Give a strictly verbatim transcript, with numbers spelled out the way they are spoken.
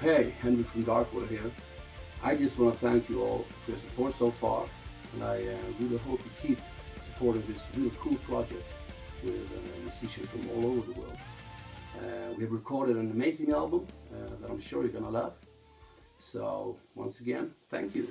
Hey, Henrik from Darkwater here. I just want to thank you all for your support so far, and I uh, really hope you keep supporting this really cool project with uh, musicians from all over the world. Uh, we have recorded an amazing album uh, that I'm sure you're gonna love. So once again, thank you.